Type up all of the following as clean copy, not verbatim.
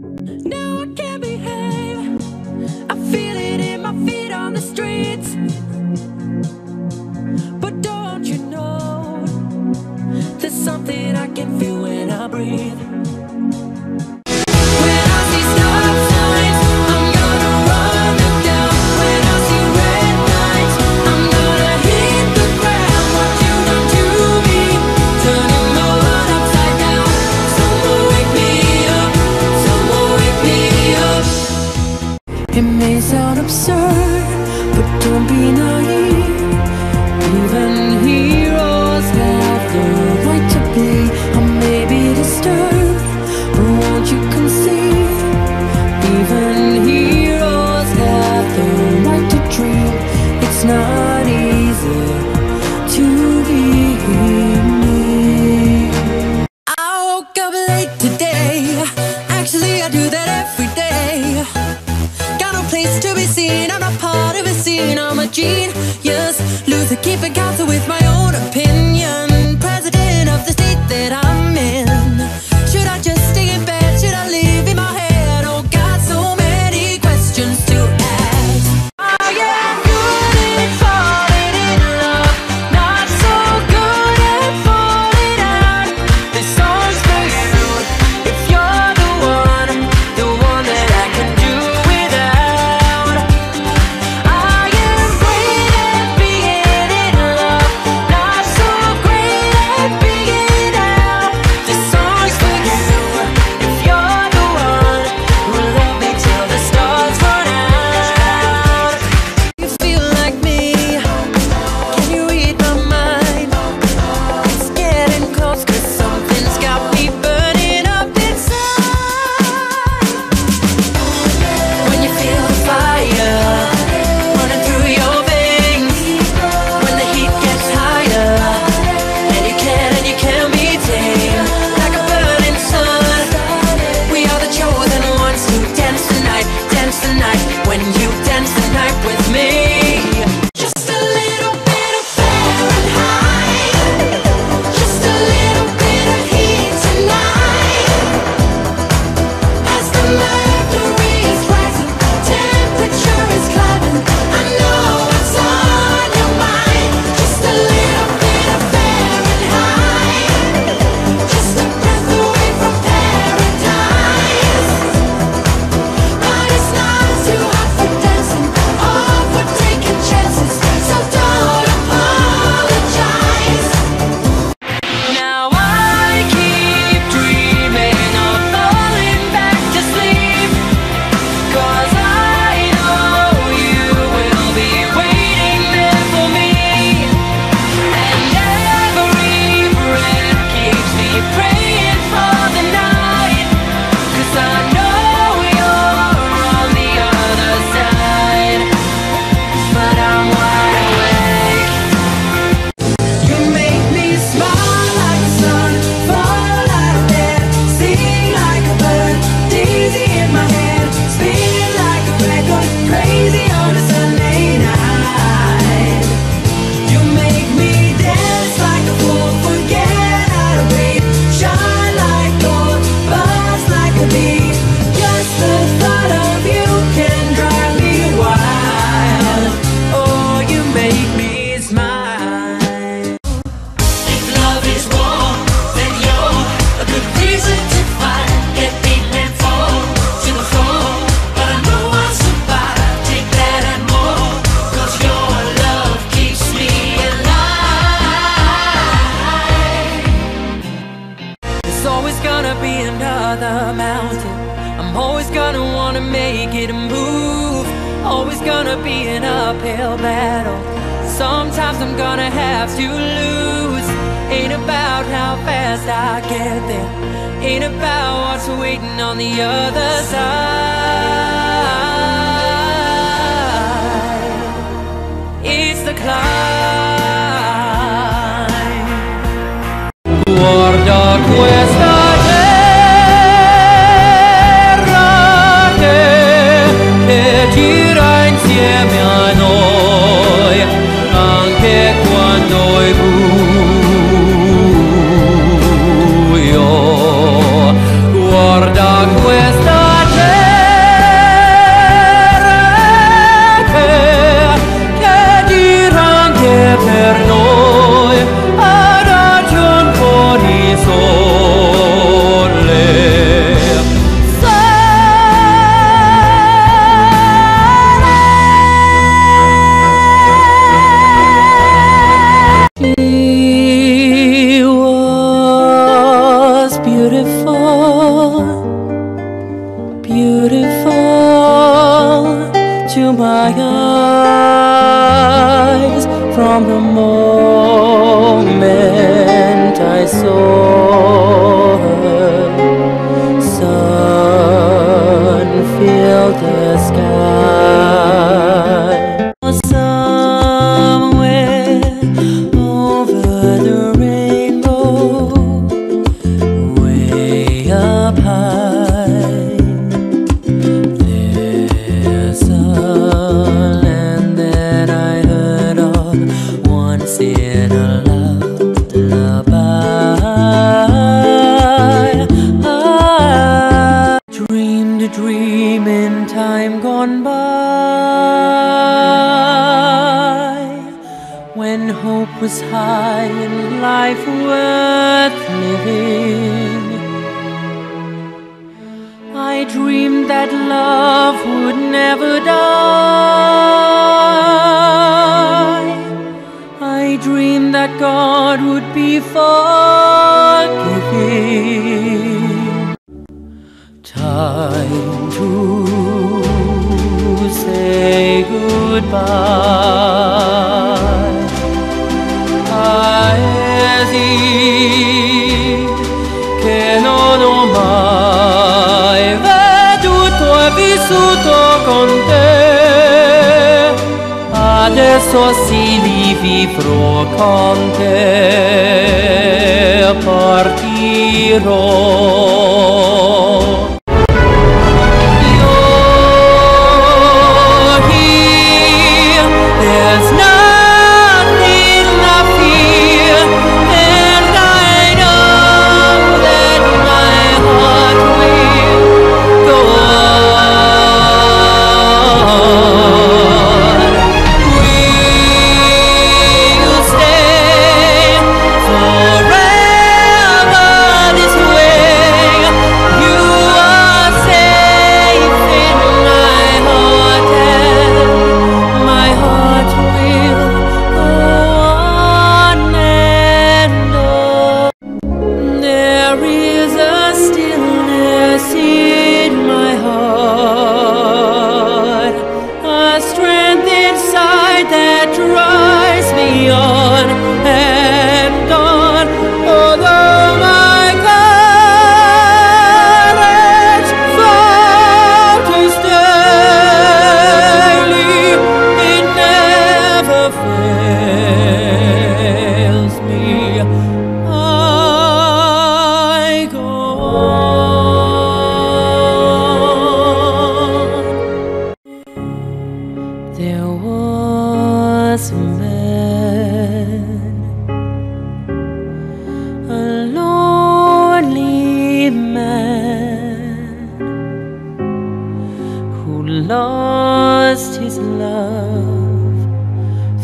Now I can't behave. I feel it in my feet on the streets. But don't you know, there's something I can feel when I breathe. When I see stop signs, I'm gonna run them down. When I see red lights, I'm gonna hit the ground. What you done to me, turning my world upside down. Someone wake me up, someone wake me up. It may sound absurd, but don't be naive. Even heroes have the right to be. I may be disturbed, but won't you concede? Even heroes have the right to dream. It's not easy to be me. I woke up late today. Actually, I do that every day. Got no place to be seen. I'm not part of a scene. I'm a genius. To keep it counsel with my own opinion. President of the state that I'm in. Should I just stay in bed? Should I live in my head? Oh, got so many questions to ask. Oh, yeah, I'm good at falling in love, not so good at falling out. This song's for you, if you're the one that I can do without. I am great at being another mountain. I'm always gonna wanna make it and move. Always gonna be an uphill battle. Sometimes I'm gonna have to lose. Ain't about how fast I get there. Ain't about what's waiting on the other side. It's the climb. Guarda questa. Guarda questa. beautiful to my eyes from the moment I saw her. Sun filled the sky, somewhere over the rainbow, way up high. Time gone by, when hope was high and life worth living, I dreamed that love would never die. I dreamed that God would be forgiving. Time to say goodbye, allez-y, che non ho mai veduto e vissuto con te, adesso sì li vivrò con te, partirò. There was a man, a lonely man, who lost his love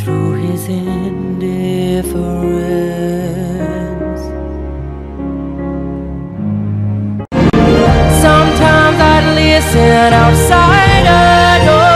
through his indifference. Sometimes I'd listen outside a door,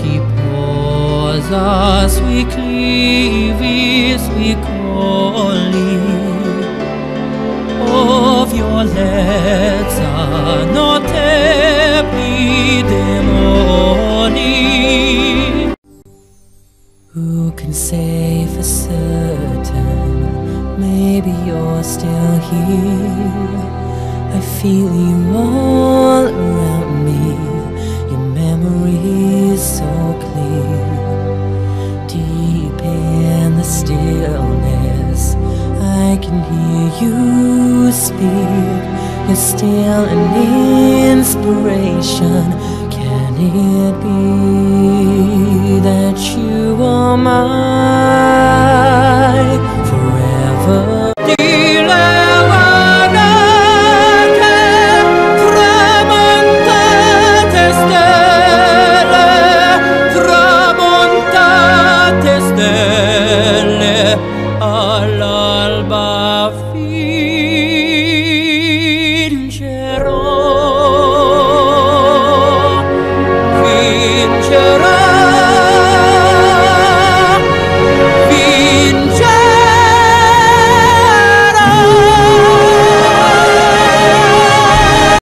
ti posa sui clivi, sui colli, o violenza notte di demoni. Who can say for certain, maybe you're still here? I feel you all around me, so clear, deep in the stillness I can hear you speak. You're still an inspiration. Can it be that you are mine forever? vincerà.